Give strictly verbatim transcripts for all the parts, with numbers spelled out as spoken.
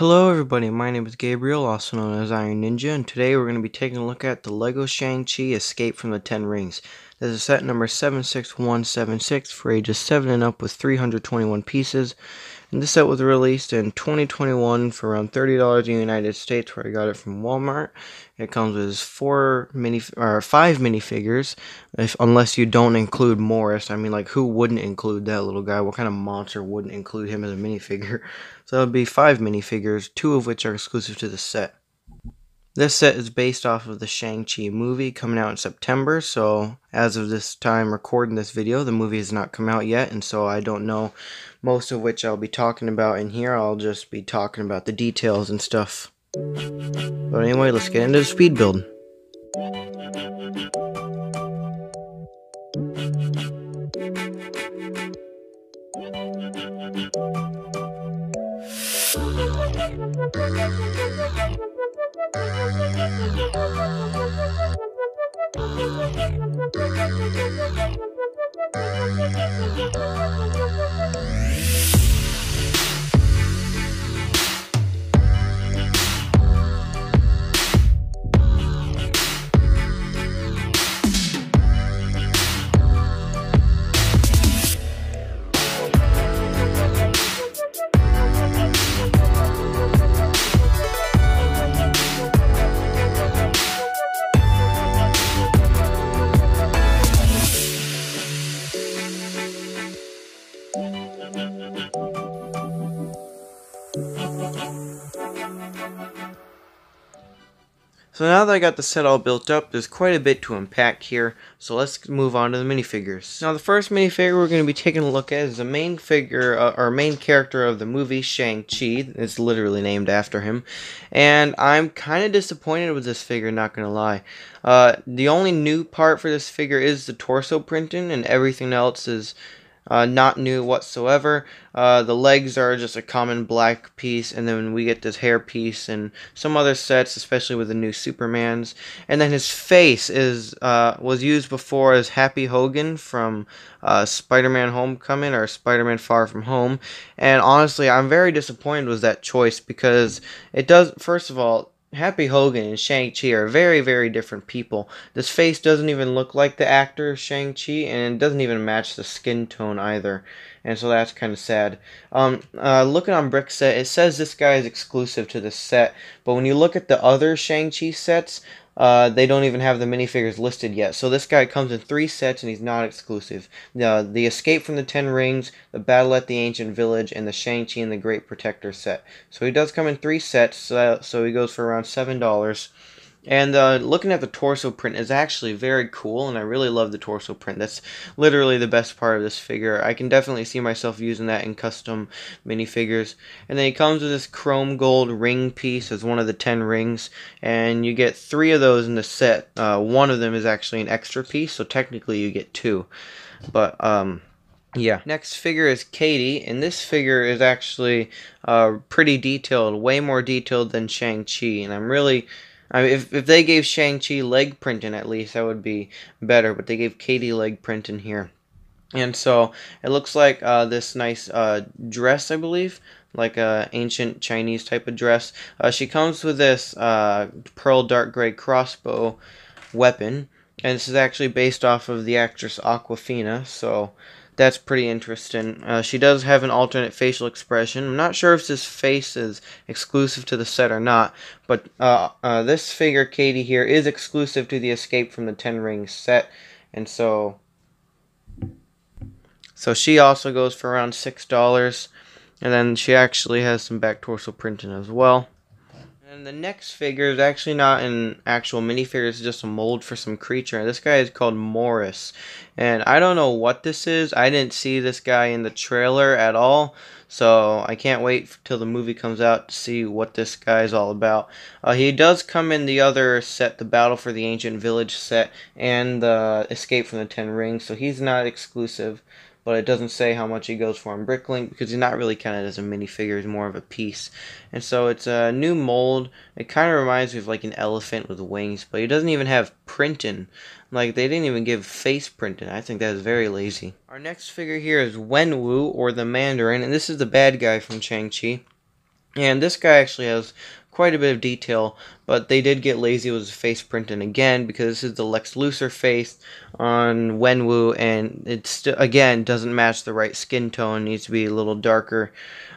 Hello everybody, my name is Gabriel, also known as Iron Ninja, and today we're going to be taking a look at the Lego Shang-Chi Escape from the Ten Rings. This is set number seven six one seven six for ages seven and up with three hundred twenty-one pieces. And this set was released in twenty twenty-one for around thirty dollars in the United States, where I got it from Walmart. It comes with four mini or five minifigures, if, unless you don't include Morris. I mean, like, who wouldn't include that little guy? What kind of monster wouldn't include him as a minifigure? So that would be five minifigures, two of which are exclusive to the set. This set is based off of the Shang-Chi movie coming out in September, so as of this time recording this video, the movie has not come out yet, and so I don't know most of which I'll be talking about in here. I'll just be talking about the details and stuff. But anyway, let's get into the speed build. So now that I got the set all built up, there's quite a bit to unpack here, so let's move on to the minifigures. Now the first minifigure we're going to be taking a look at is the main figure, uh, or main character of the movie Shang-Chi. It's literally named after him, and I'm kind of disappointed with this figure, not going to lie. Uh, the only new part for this figure is the torso printing, and everything else is Uh, not new whatsoever. Uh, the legs are just a common black piece, and then we get this hair piece and some other sets, especially with the new Supermans. And then his face is uh, was used before as Happy Hogan from uh, Spider-Man Homecoming or Spider-Man Far From Home. And honestly, I'm very disappointed with that choice, because it does, first of all, Happy Hogan and Shang-Chi are very, very different people. This face doesn't even look like the actor Shang-Chi, and it doesn't even match the skin tone either. And so that's kind of sad. Um, uh, looking on Brickset, it says this guy is exclusive to the set, but when you look at the other Shang-Chi sets, uh, they don't even have the minifigures listed yet. So this guy comes in three sets, and he's not exclusive. Uh, the Escape from the Ten Rings, the Battle at the Ancient Village, and the Shang-Chi and the Great Protector set. So he does come in three sets, uh, so he goes for around seven dollars. And uh, looking at the torso print is actually very cool, and I really love the torso print. That's literally the best part of this figure. I can definitely see myself using that in custom minifigures. And then he comes with this chrome gold ring piece as one of the ten rings, and you get three of those in the set. Uh, one of them is actually an extra piece, so technically you get two. But, um... yeah. Next figure is Katie, and this figure is actually uh, pretty detailed, way more detailed than Shang-Chi, and I'm really... I mean, if, if they gave Shang-Chi leg printing, at least, that would be better. But they gave Katie leg printing here. And so, it looks like uh, this nice uh, dress, I believe. Like an ancient Chinese type of dress. Uh, she comes with this uh, pearl dark gray crossbow weapon. And this is actually based off of the actress Awkwafina. So, that's pretty interesting. Uh, she does have an alternate facial expression. I'm not sure if this face is exclusive to the set or not, but uh, uh, this figure, Katie, here is exclusive to the Escape from the Ten Rings set, and so so she also goes for around six dollars, and then she actually has some back torso printing as well. And the next figure is actually not an actual minifigure, it's just a mold for some creature. This guy is called Morris, and I don't know what this is. I didn't see this guy in the trailer at all, so I can't wait till the movie comes out to see what this guy is all about. Uh, he does come in the other set, the Battle for the Ancient Village set, and the Escape from the Ten Rings, so he's not exclusive. But it doesn't say how much he goes for in BrickLink, because he's not really counted as a minifigure, he's more of a piece. And so it's a new mold. It kind of reminds me of like an elephant with wings, but he doesn't even have printing. Like, they didn't even give face printing. I think that is very lazy. Our next figure here is Wenwu, or the Mandarin, and this is the bad guy from Shang-Chi. And this guy actually has quite a bit of detail, but they did get lazy with his face printing again, because this is the Lex Luthor face on Wenwu, and it still again doesn't match the right skin tone. It needs to be a little darker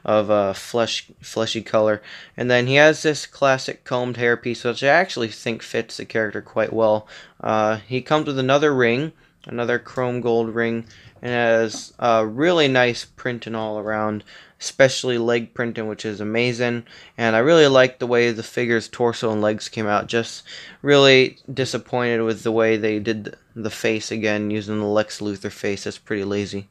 of a flesh fleshy color. And then he has this classic combed hair piece, which I actually think fits the character quite well. Uh, he comes with another ring, another chrome gold ring, and has a really nice printing all around, especially leg printing, which is amazing. And I really like the way the figure's torso and legs came out. Just really disappointed with the way they did the face again, using the Lex Luthor face. That's pretty lazy.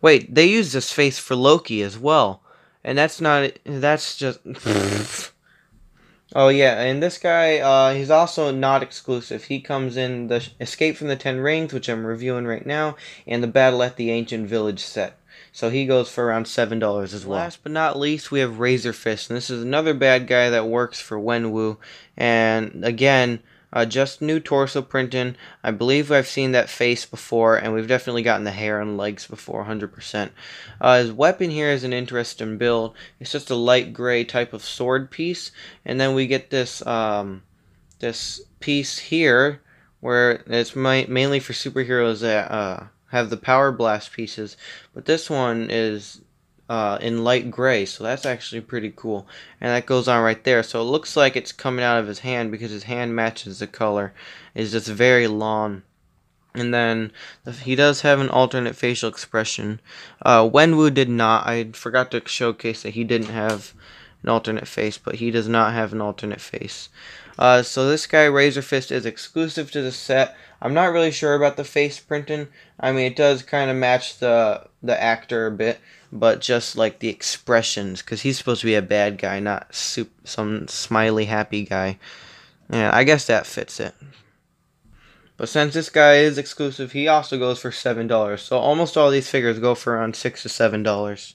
Wait, they used this face for Loki as well, and that's not that's just oh yeah. And this guy, uh, he's also not exclusive. He comes in the Escape from the Ten Rings, which I'm reviewing right now, and the Battle at the Ancient Village set. So he goes for around seven dollars as well. Last but not least, we have Razor Fist. And this is another bad guy that works for Wenwu. And again, uh, just new torso printing. I believe I've seen that face before, and we've definitely gotten the hair and legs before, one hundred percent. Uh, his weapon here is an interesting build. It's just a light gray type of sword piece. And then we get this, um, this piece here, where it's my, mainly for superheroes that... Uh, have the power blast pieces, but this one is uh, in light gray, so that's actually pretty cool. And that goes on right there, so it looks like it's coming out of his hand, because his hand matches the color. It's just very long. And then he does have an alternate facial expression. Uh, Wenwu did not. I forgot to showcase that he didn't have an alternate face, but he does not have an alternate face. Uh, so this guy, Razor Fist, is exclusive to the set. I'm not really sure about the face printing. I mean, it does kind of match the the actor a bit, but just like the expressions, because he's supposed to be a bad guy, not super, some smiley happy guy. Yeah, I guess that fits it. But since this guy is exclusive, he also goes for seven dollars. So almost all these figures go for around six to seven dollars.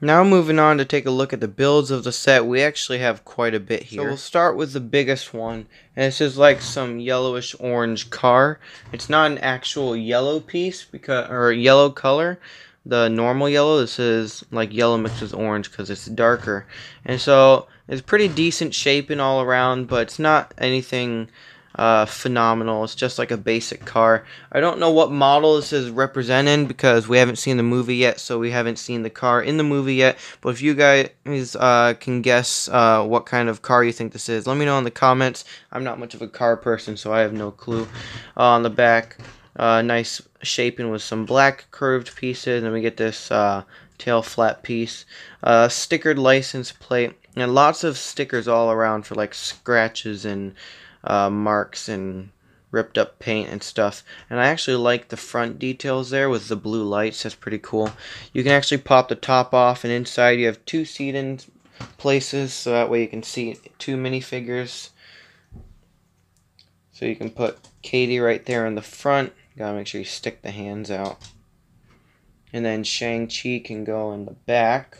Now moving on to take a look at the builds of the set, we actually have quite a bit here. So we'll start with the biggest one, and this is like some yellowish orange car. It's not an actual yellow piece, because or yellow color, the normal yellow. This is like yellow mixed with orange because it's darker. And so it's pretty decent shaping all around, but it's not anything uh, phenomenal. It's just like a basic car. I don't know what model this is representing, because we haven't seen the movie yet, so we haven't seen the car in the movie yet. But if you guys uh, can guess uh, what kind of car you think this is, let me know in the comments. I'm not much of a car person, so I have no clue. Uh, on the back, uh, nice shaping with some black curved pieces, and we get this uh, tail flap piece, uh, stickered license plate, and lots of stickers all around for like scratches and Uh, marks and ripped up paint and stuff. And I actually like the front details there with the blue lights. That's pretty cool. You can actually pop the top off, and inside you have two seating places, so that way you can see two minifigures. So you can put Katie right there in the front. Gotta make sure you stick the hands out. And then Shang-Chi can go in the back.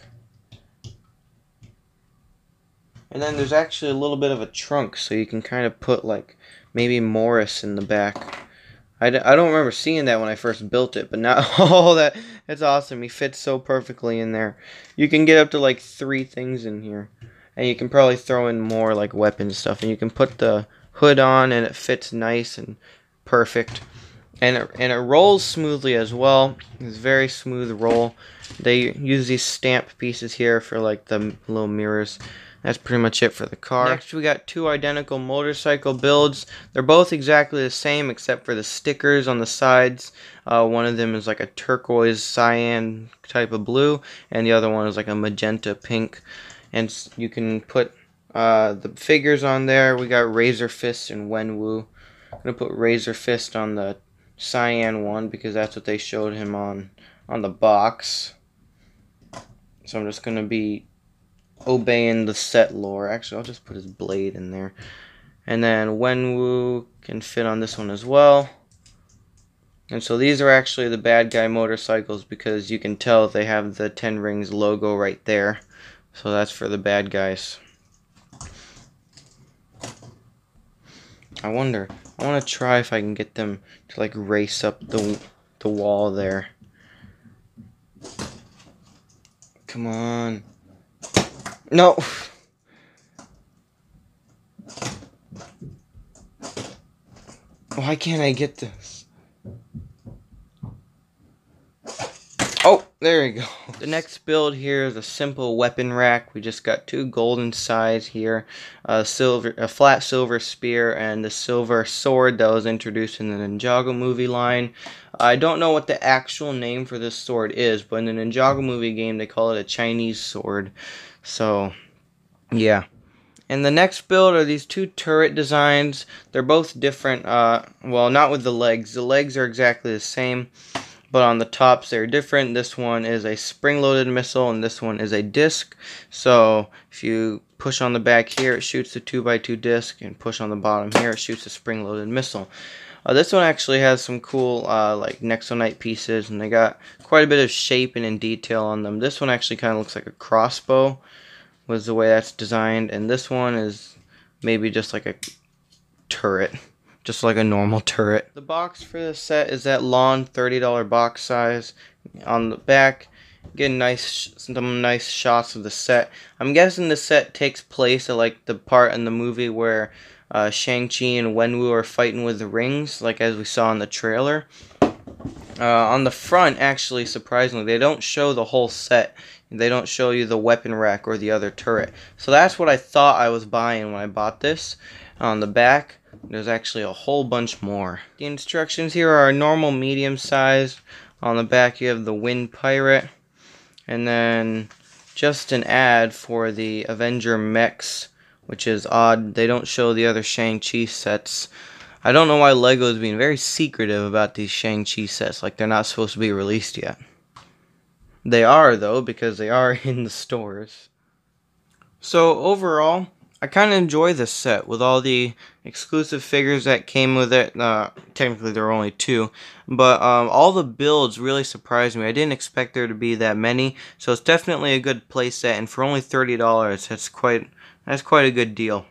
And then there's actually a little bit of a trunk, so you can kind of put, like, maybe Morris in the back. I, d I don't remember seeing that when I first built it, but now, oh, that, that's awesome. He fits so perfectly in there. You can get up to, like, three things in here. And you can probably throw in more, like, weapon stuff. And you can put the hood on, and it fits nice and perfect. And it, and it rolls smoothly as well. It's a very smooth roll. They use these stamp pieces here for, like, the little mirrors. That's pretty much it for the car. Next, we got two identical motorcycle builds. They're both exactly the same except for the stickers on the sides. Uh, one of them is like a turquoise cyan type of blue, and the other one is like a magenta pink. And you can put uh, the figures on there. We got Razor Fist and Wenwu. I'm going to put Razor Fist on the cyan one because that's what they showed him on, on the box. So I'm just going to be obeying the set lore. Actually, I'll just put his blade in there. And then Wenwu can fit on this one as well. And so these are actually the bad guy motorcycles, because you can tell they have the Ten Rings logo right there. So that's for the bad guys. I wonder. I want to try if I can get them to like race up the, the wall there. Come on. No. Why can't I get this? Oh, there you go. The next build here is a simple weapon rack. We just got two golden sides here, a silver, a flat silver spear, and the silver sword that was introduced in the Ninjago movie line. I don't know what the actual name for this sword is, but in the Ninjago movie game they call it a Chinese sword. So, yeah. And the next build are these two turret designs. They're both different. Uh, well, not with the legs. The legs are exactly the same. But on the tops, they're different. This one is a spring-loaded missile, and this one is a disc. So if you push on the back here, it shoots the two by two disc, and push on the bottom here, it shoots a spring-loaded missile. Uh, this one actually has some cool uh, like Nexonite pieces, and they got quite a bit of shape and in detail on them. This one actually kind of looks like a crossbow, was the way that's designed, and this one is maybe just like a turret. Just like a normal turret. The box for this set is that long thirty dollar box size. On the back, get nice some nice shots of the set. I'm guessing the set takes place at like the part in the movie where uh, Shang-Chi and Wenwu are fighting with the rings, like as we saw in the trailer. Uh, on the front, actually, surprisingly, they don't show the whole set. They don't show you the weapon rack or the other turret. So that's what I thought I was buying when I bought this. On the back, there's actually a whole bunch more. The instructions here are normal, medium size. On the back, you have the Wind Pirate. And then just an ad for the Avenger Mechs, which is odd. They don't show the other Shang-Chi sets. I don't know why LEGO is being very secretive about these Shang-Chi sets. Like, they're not supposed to be released yet. They are, though, because they are in the stores. So, overall, I kind of enjoy this set with all the exclusive figures that came with it. Uh, technically, there were only two. But um, all the builds really surprised me. I didn't expect there to be that many. So it's definitely a good playset. And for only thirty dollars, that's quite, that's quite a good deal.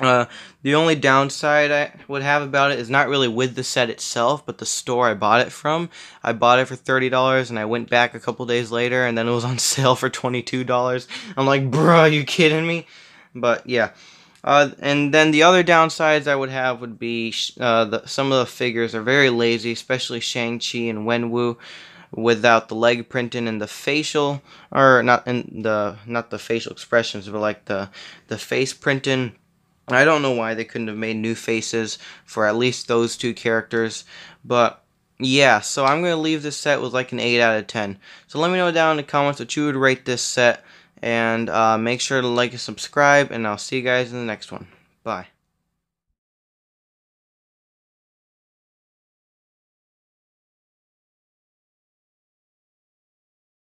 Uh, the only downside I would have about it is not really with the set itself, but the store I bought it from. I bought it for thirty dollars, and I went back a couple days later, and then it was on sale for twenty-two dollars. I'm like, bruh, are you kidding me? But yeah, uh, and then the other downsides I would have would be uh, the, some of the figures are very lazy, especially Shang-Chi and Wenwu, without the leg printing and the facial, or not in the not the facial expressions, but like the the face printing. I don't know why they couldn't have made new faces for at least those two characters, but. Yeah, so I'm going to leave this set with like an eight out of ten. So let me know down in the comments what you would rate this set. And uh, make sure to like and subscribe. And I'll see you guys in the next one. Bye.